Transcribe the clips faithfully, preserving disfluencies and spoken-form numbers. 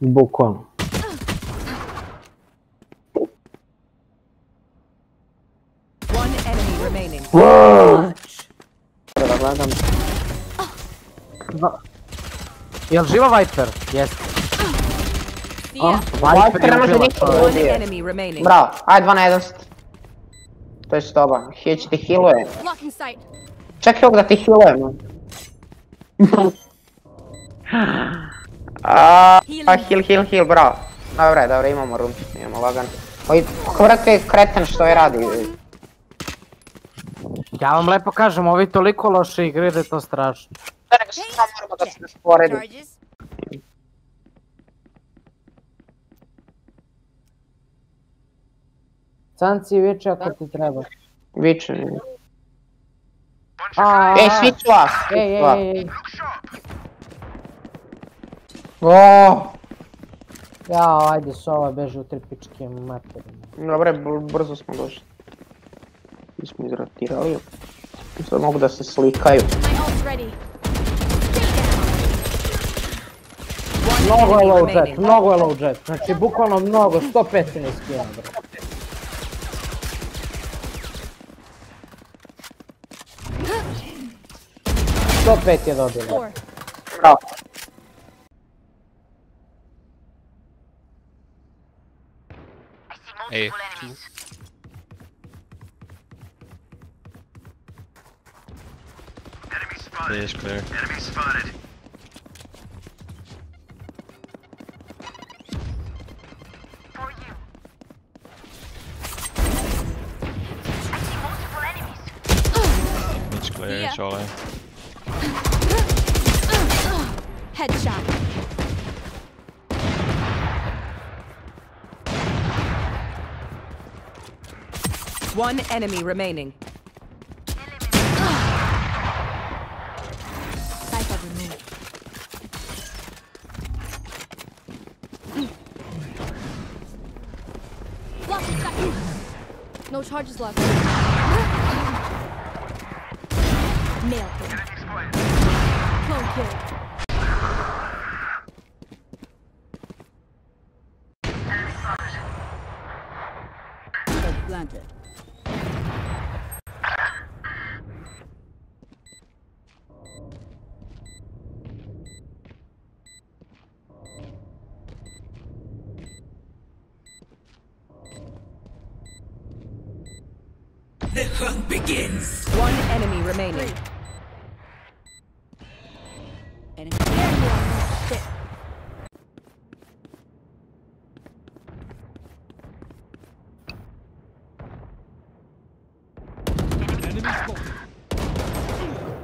Bukvalno. Prva gledam. Jel' živa Viper? Jeste. Viper ne može nikdo. Bravo, ajde dvanaest. To je s toba, Hitch ti healuje. Čekaj ovog da ti healujem. Heal, heal, heal, bravo. Dobre, dobre, imamo rumčit, imamo lagan. Oji, kvrk je kreten što je radi. Ja vam lepo kažem, ovi toliko loše igre da je to strašno. Ne, nego što sam moramo da se ne sporedi. Sanci viče ako ti treba. Viče mi. Ej, svi ću vas! Ej, ej, ej. Oooo! Jao, ajde sova beže u tripičke materine. Dobre, brzo smo došli. Mi smo izrotirali. Sad mogu da se slikaju. Mnogo je low jet, mnogo je low jet. Znači, bukvalno mnogo, sto petnaest kila, bro. sto pet je dobila. Bravo. Ej. Ej, clear. It's clear, Charlie. Headshot. One enemy remaining. Cypher removed. No charges left. Nailed him. Clone kill. Planted. The hunt begins. One enemy remaining. Enemy.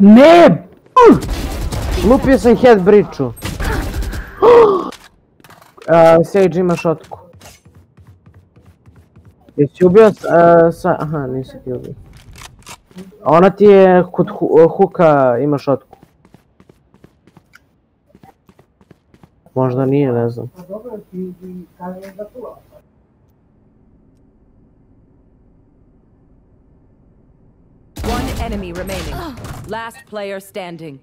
Ne! Lupio sam head breachu. Sage ima šotku. Jesi ubio sa... Aha, nisi ti ubio. Ona ti je kod hooka ima šotku. Možda nije, ne znam. Enemy remaining. Last player standing.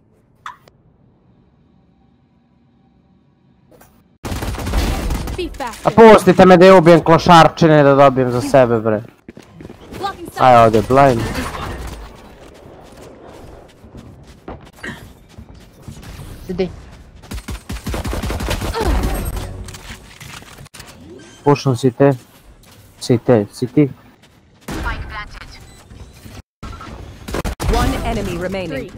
A pustite me da je ubijem klošarčine da dobijem za sebe, bre. Aj, ovdje, blind. Sidi. Pušam si te. Si te, si ti. Enemy remaining.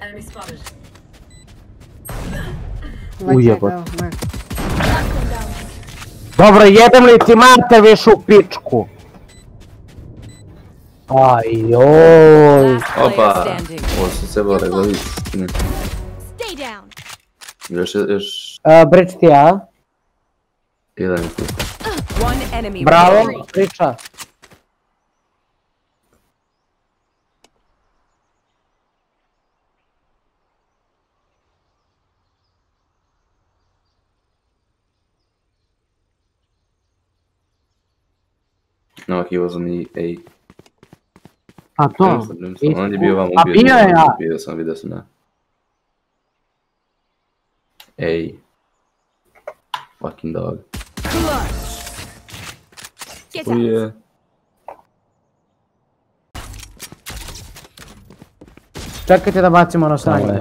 Enemy spotted. Ujebot. Dobro, jedem li ti mate viš u pičku? Ayol. Opa. Olsun sebole goliz. Još, još. Breach ti ja. Jedan ti. Bravo, Breacha. No, he was on the A. A to? On je bio vam ubio. A bio je ja. Vidio sam, vidio sam da. A. Fucking dog. Uje. Čekajte da bacimo ono sanje.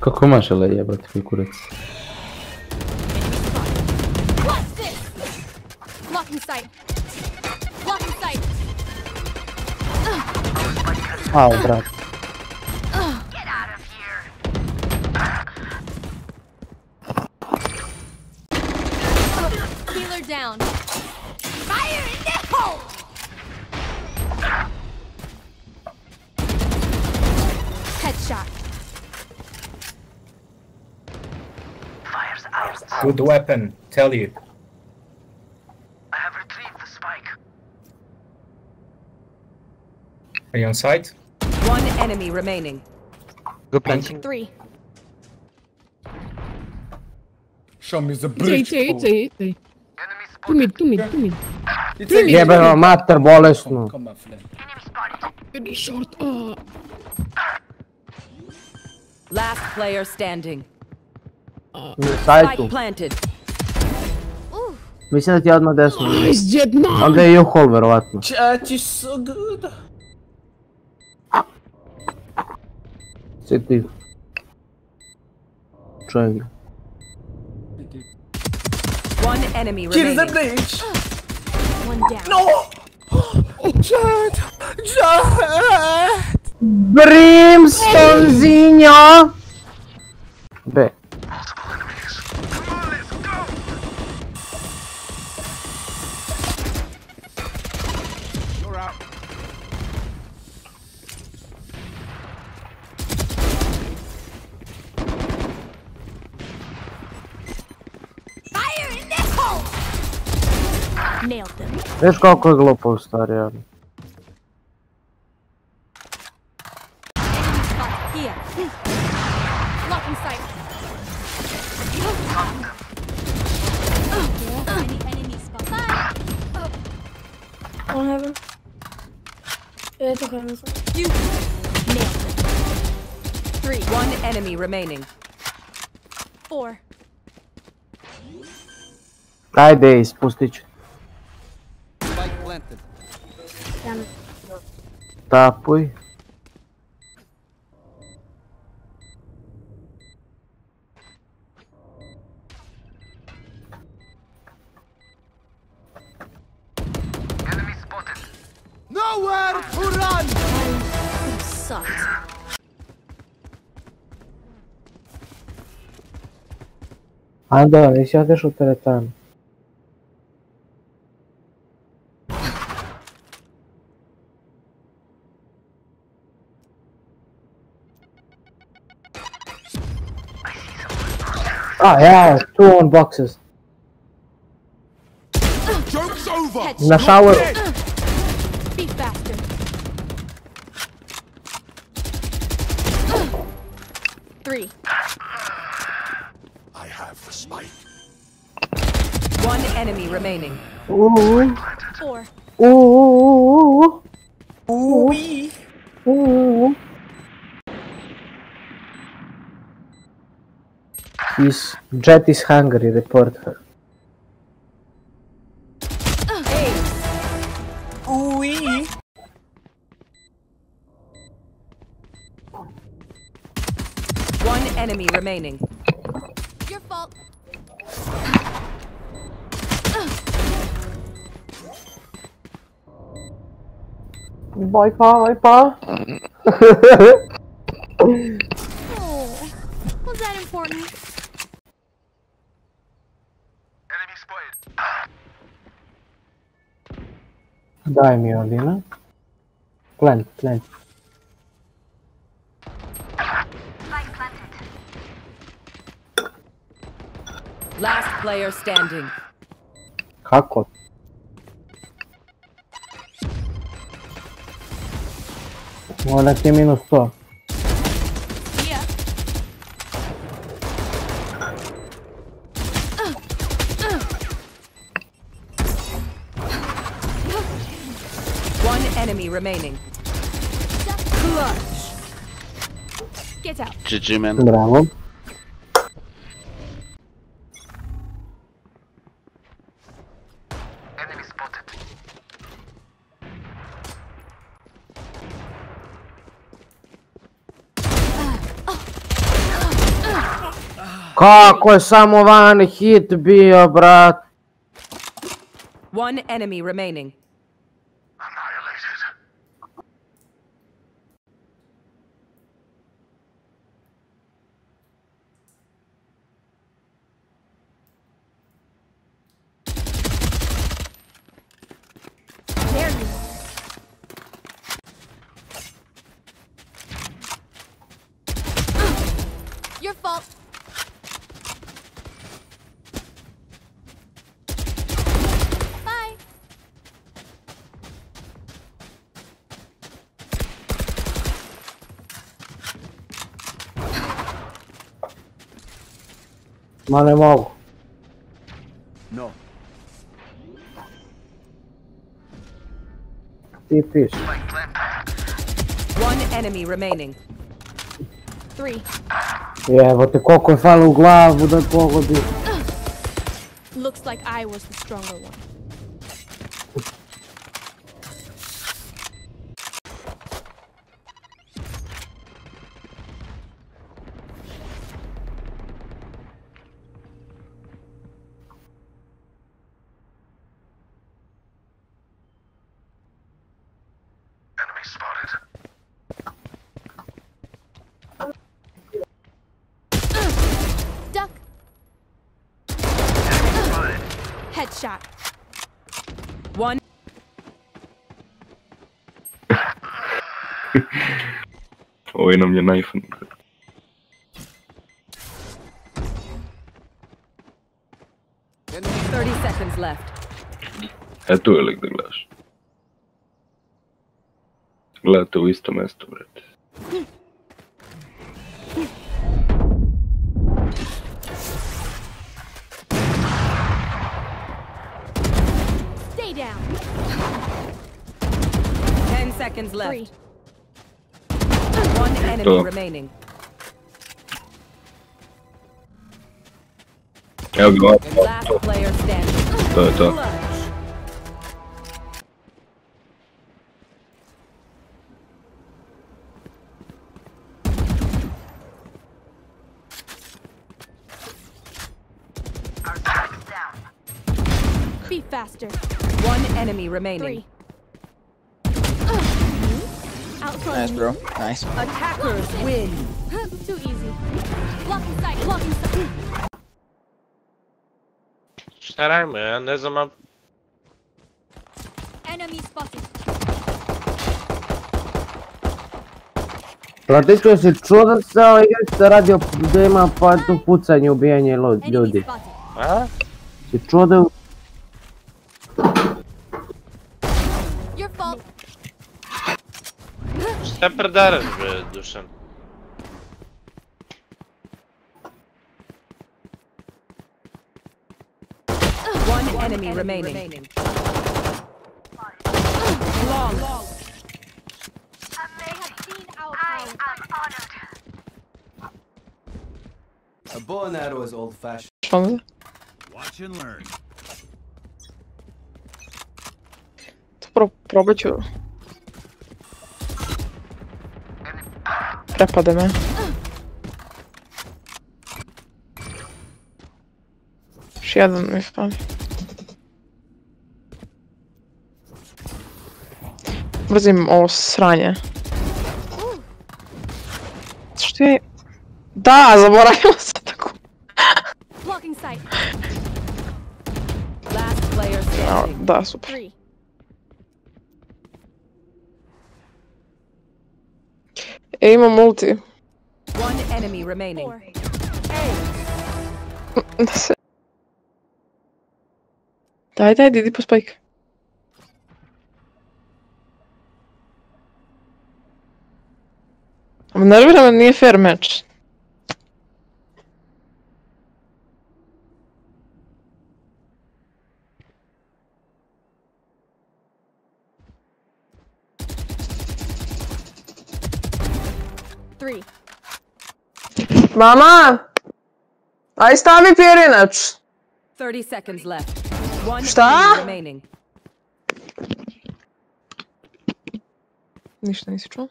Kako maš ele jebati koji kurac? Au, brat. Good weapon, tell you. I have retrieved the spike. Are you on site? One enemy remaining. Good planting. Three. Show me the bridge. Enemy spotted. To me, to me. Yeah, but matter bolest no. Enemy spotted. Enemy short. Last player standing. Sajtu. Mislim da ti je odmah desno. Onda je Juhol verovatno. Chat is so good. Svi ti. Čovjek. Kill the Breach. No! Chat! Chat! Brimstone Zinja! B. Viš koliko je glupo u stvari, ali. One enemy remaining. Four. Ajde, ispustit ću. Tapuj. Enemy spotted. Nowhere to run. You suck. Anda, nisi odeš u teretanu. Ah, yeah, two on boxes. Joke's over! In the shower! Be faster! Three. I have the spike. One enemy remaining. Ooh. Four. Ooh. Ooh. Ooh. His jet is hungry, report her. Hey. Ooh-wee. One enemy remaining. Your fault. Bye pa, bye pa. Oh, was that important? Daimyo din na. Plant, plant. Last player standing. Kakot. Wala si minus to. Enemy remaining. Clutch. Get out. G G, man. Bravo. Enemy spotted. Какой самован хит бил, брат. One enemy remaining. Your fault. Bye. Mane Mog. No. T P. One enemy remaining. Three. Yeah, but the coco fala o glavo da porra dele. Looks like I was the stronger one. Enemy spotted. Headshot. One. Ой, на мне knife. Thirty seconds left. Had to elect the glass. Glad to isto mesto, brate. Down. Ten seconds left. Three. One enemy oh. remaining. Oh, God. Last player standing. Oh, oh. Be faster. One enemy remaining. Nice, bro. Nice. Attackers win. Too easy. Lock inside. Lock inside. Saray man, ne zaman? Enemy spotted. Protector se čudan sa igrač se radio da ima pa tu pucanje ubijanje ljudi. A? Se čudan. Šta predaraš bre, Dušan? One enemy remaining. Long. I am honored. A bow and arrow is old fashioned. Watch and learn. Pro probat ću. Prepademe. Još jedan mi spali. Brzim ovo sranje. Što je... Da, zaboravila sam tako. Da, super. Aim a multi. One enemy remaining. Daj, daj, idi po spike. Am nerviram da nije fair match. Three. Mama! Aj stavi pirinač! thirty seconds left. One remaining. Ništa nisi čuo?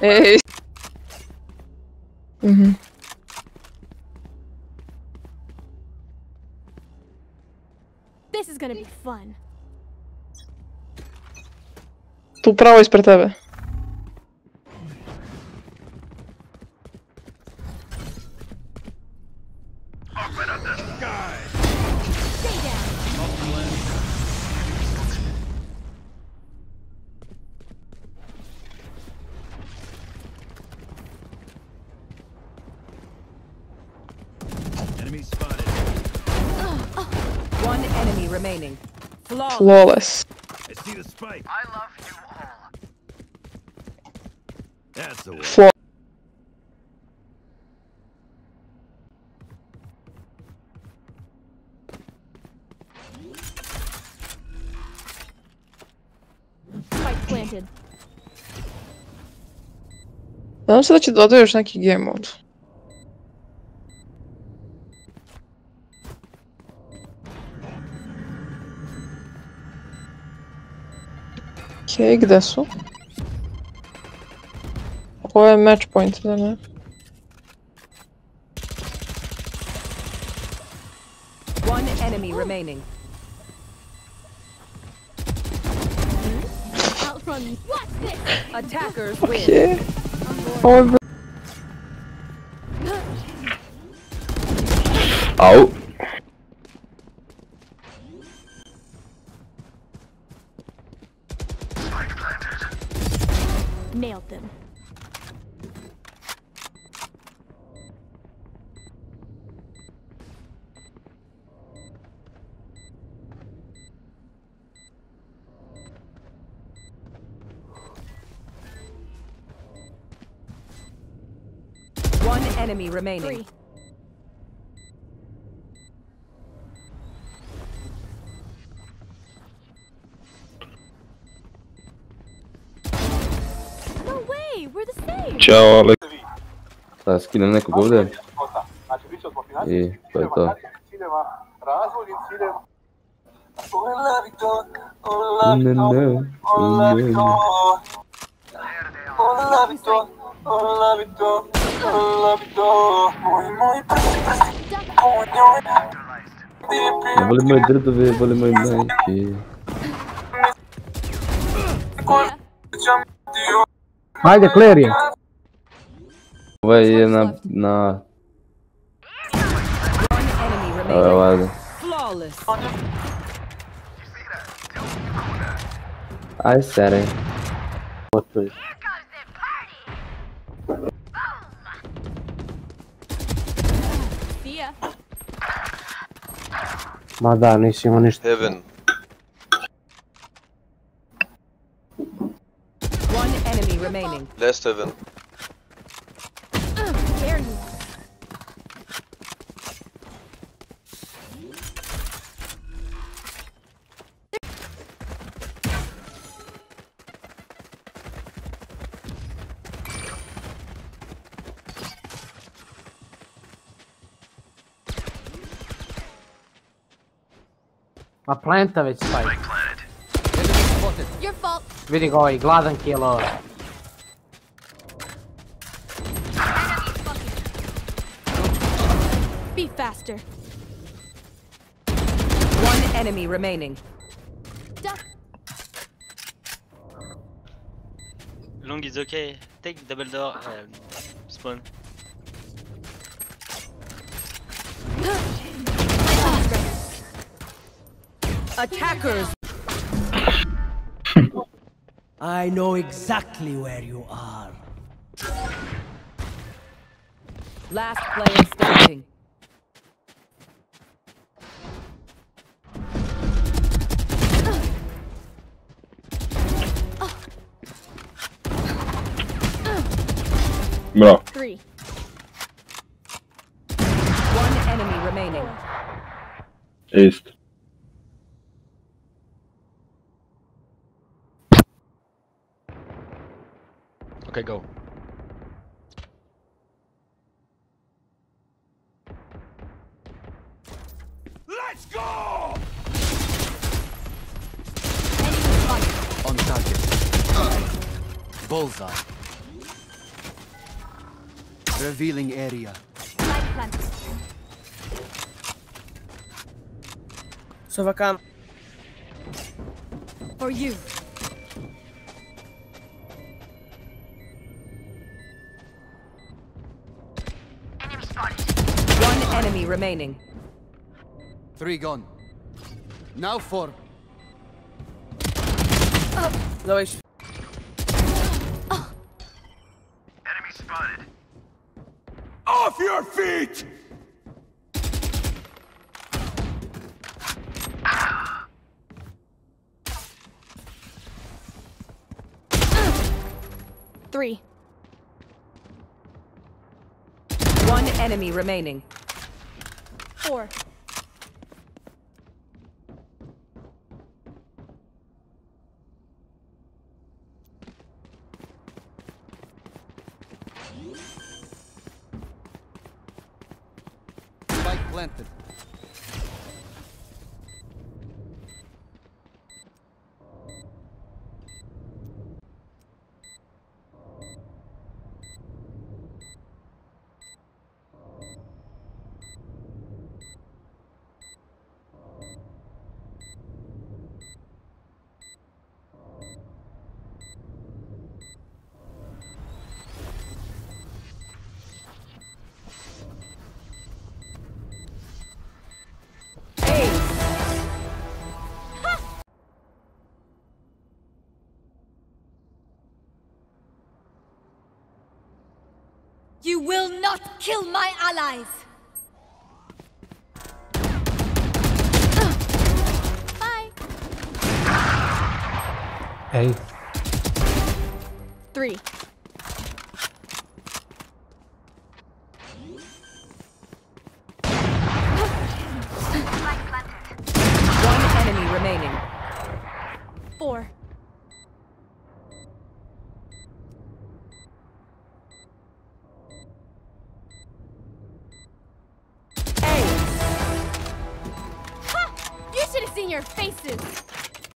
Ej! Mhm. This is gonna be fun. Tu pravo ispred tebe. One enemy remaining. Flawless. I see the spike. I love you all. That's the way. Spike planted. Nadam se da će dodati još neki game mode. Okej, gde su? Ovo je match point, da ne? Okej. Au. Nailed them. One enemy remaining. Three. Ćao, Alek. Da skinem nekog ovdje. I to je to. Ne, ne. Ne volim moje drdove, volim moje majke. Hajde, Claire je. Ovaj je na... na... Ovaj, ovaj. Aj, seri. Otvori. Ma da, nisi imao ništa. Heaven. Last heaven. Ma planta već spaj. Vidi ga ovaj, gladan kilo. Be faster. One enemy remaining. Duck. Long is okay. Take double door and spawn. Attackers. I know exactly where you are. Last player standing. No. Three. One enemy remaining. East. Okay, go. Let's go! On target. Bullseye. Revealing area. So vacant. For you. One enemy remaining. Three gone. Now four. Uh, no issue. Uh, enemy spotted. Off your feet! Three. One enemy remaining. Four. Spike planted. You will not kill my allies! Uh, bye! Hey. Three. One enemy remaining. Four. Your faces!